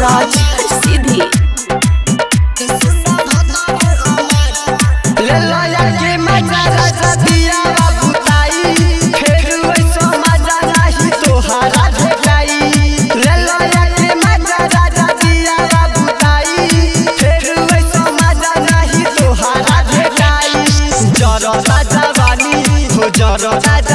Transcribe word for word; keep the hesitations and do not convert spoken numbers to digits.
राज सीधी ले लाया के मजा राजा दिया बुताई फिर वैसा मजा नहीं तोहारा भेटाई ले लाया के मजा राजा दिया बुताई फिर वैसा मजा नहीं तोहारा भेटाई जरा राजा वाली हो जरा।